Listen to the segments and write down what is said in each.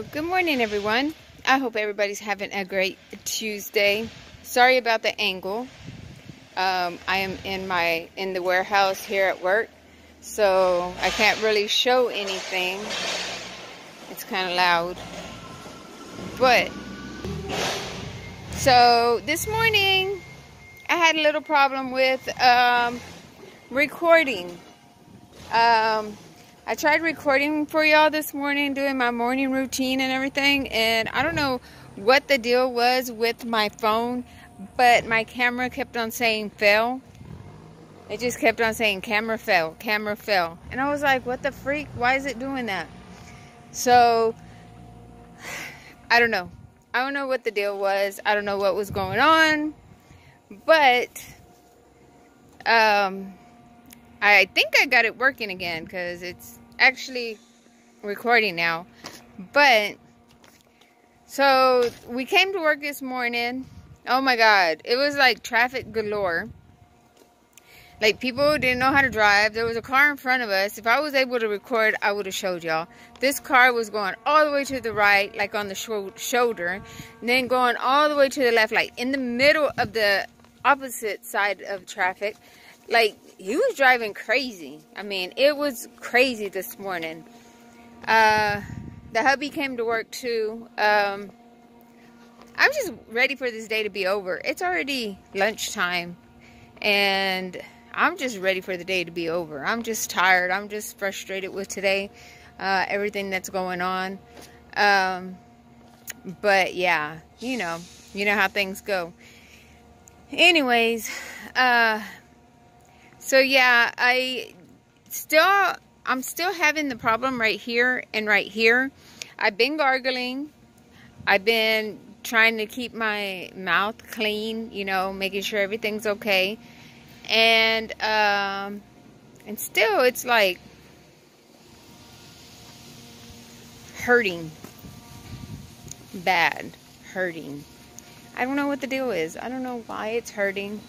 So good morning, everyone. I hope everybody's having a great Tuesday. Sorry about the angle. I am in the warehouse here at work, so I can't really show anything. It's kind of loud. But so this morning I had a little problem with recording. I tried recording for y'all this morning, doing my morning routine and everything, and I don't know what the deal was with my phone, but my camera kept on saying fail. It just kept on saying camera fail, and I was like, what the freak? Why is it doing that? So, I don't know. I don't know what the deal was. I don't know what was going on, but I think I got it working again because it's actually recording now. But so we came to work this morning. Oh my God, it was like traffic galore. Like, people didn't know how to drive. There was a car in front of us. If I was able to record, I would have showed y'all. This car was going all the way to the right, like on the shoulder, and then going all the way to the left, like in the middle of the opposite side of traffic. Like, he was driving crazy. I mean, it was crazy this morning. The hubby came to work too. I'm just ready for this day to be over. It's already lunchtime, and I'm just ready for the day to be over. I'm just tired. I'm just frustrated with today, everything that's going on. But yeah, you know how things go. Anyways, so yeah, I'm still having the problem right here and right here. I've been gargling. I've been trying to keep my mouth clean, making sure everything's okay. And still it's like hurting. Bad. Hurting. I don't know what the deal is. I don't know why it's hurting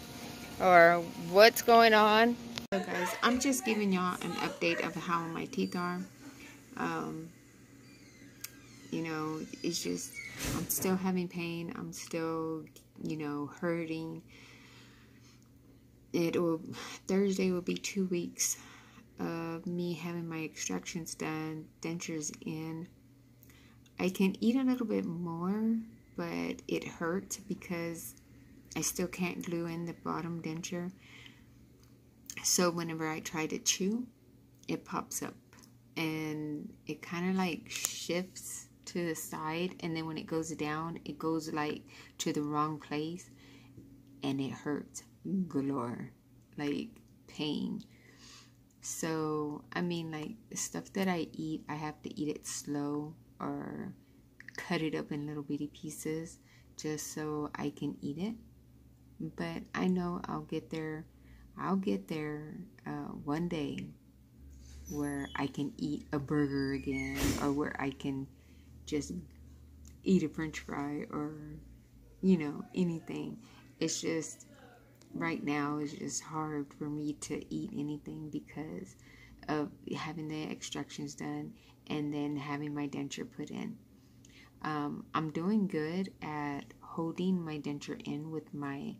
or what's going on. So guys, I'm just giving y'all an update of how my teeth are. It's just, I'm still having pain. I'm still, hurting. Thursday will be 2 weeks of me having my extractions done, dentures in. I can eat a little bit more, but it hurts because I still can't glue in the bottom denture. So whenever I try to chew, it pops up and it kind of like shifts to the side, and then when it goes down, it goes like to the wrong place, and it hurts galore, like pain. So I mean, like, the stuff that I eat, I have to eat it slow or cut it up in little bitty pieces just so I can eat it. But I know I'll get there. I'll get there one day where I can eat a burger again, or where I can just eat a french fry, or anything. It's just, right now it's just hard for me to eat anything because of having the extractions done and then having my denture put in. I'm doing good at holding my denture in with my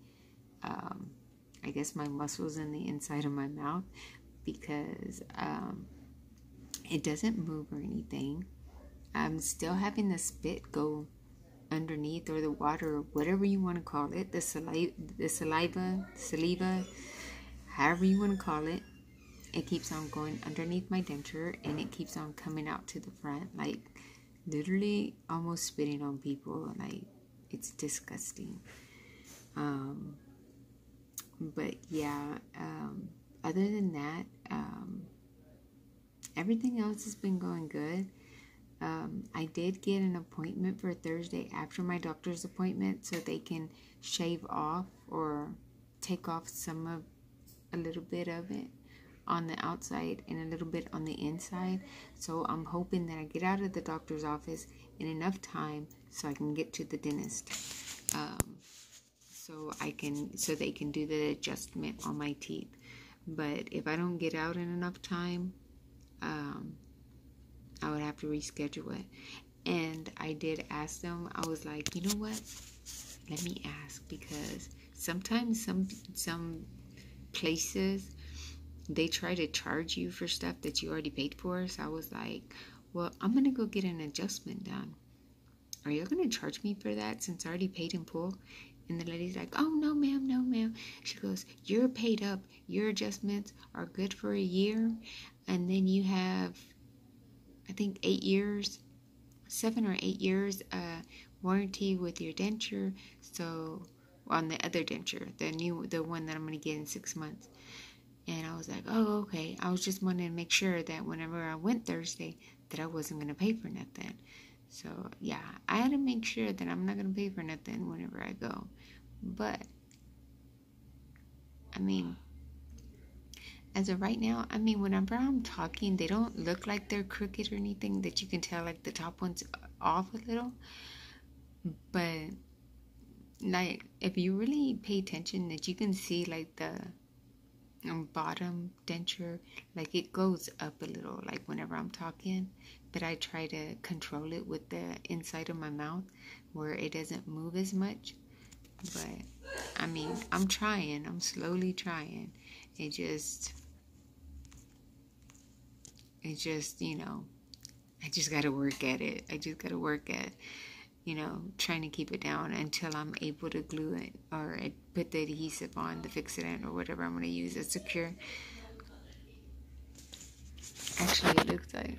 I guess my muscles in the inside of my mouth, because it doesn't move or anything. I'm still having the spit go underneath, or the water, or whatever you want to call it, the saliva, however you want to call it. It keeps on going underneath my denture, and it keeps on coming out to the front, like literally almost spitting on people. Like, it's disgusting. But yeah, other than that, everything else has been going good. I did get an appointment for Thursday after my doctor's appointment, so they can shave off or take off a little bit of it on the outside and a little bit on the inside. So I'm hoping that I get out of the doctor's office in enough time so I can get to the dentist. So they can do the adjustment on my teeth. But if I don't get out in enough time, I would have to reschedule it. And I did ask them. I was like, you know what? Let me ask, because sometimes some places, they try to charge you for stuff that you already paid for. So I was like, well, I'm going to go get an adjustment done. Are you going to charge me for that since I already paid in full? And the lady's like, oh, no, ma'am, no, ma'am. She goes, you're paid up. Your adjustments are good for a year. And then you have, I think, 7 or 8 years warranty with your denture. So on the other denture, the one that I'm going to get in 6 months. And I was like, oh, okay. I was just wanting to make sure that whenever I went Thursday that I wasn't going to pay for nothing. So, yeah, I had to make sure that I'm not going to pay for nothing whenever I go. But, I mean, as of right now, I mean, whenever I'm talking, they don't look like they're crooked or anything that you can tell, like, the top one's off a little. But, like, if you really pay attention, that you can see, like, the bottom denture, like, it goes up a little, like, whenever I'm talking. But I try to control it with the inside of my mouth where it doesn't move as much. But I mean, I'm trying, I'm slowly trying. It just, you know, I just gotta work at it. I just gotta work at, you know, trying to keep it down until I'm able to glue it or put the adhesive on, the fixident or whatever I'm going to use as secure. Actually, it looks like,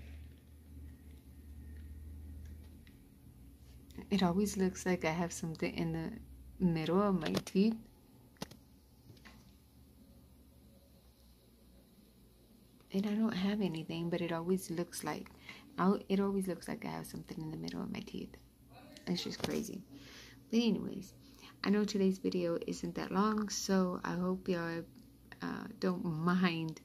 it always looks like I have something in the middle of my teeth. And I don't have anything, but it always looks like, it always looks like I have something in the middle of my teeth. It's just crazy. But anyways, I know today's video isn't that long, so I hope y'all don't mind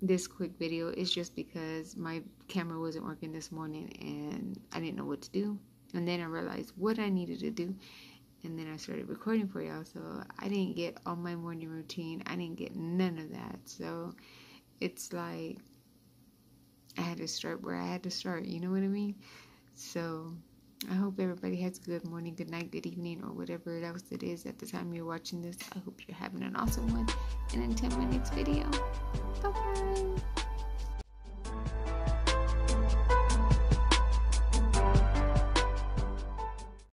this quick video. It's just because my camera wasn't working this morning and I didn't know what to do, and then I realized what I needed to do, and then I started recording for y'all. So I didn't get all my morning routine, I didn't get none of that. So it's like I had to start where I had to start, you know what I mean? So I hope everybody has a good morning, good night, good evening, or whatever else it is at the time you're watching this. I hope you're having an awesome one. And until my next video, bye!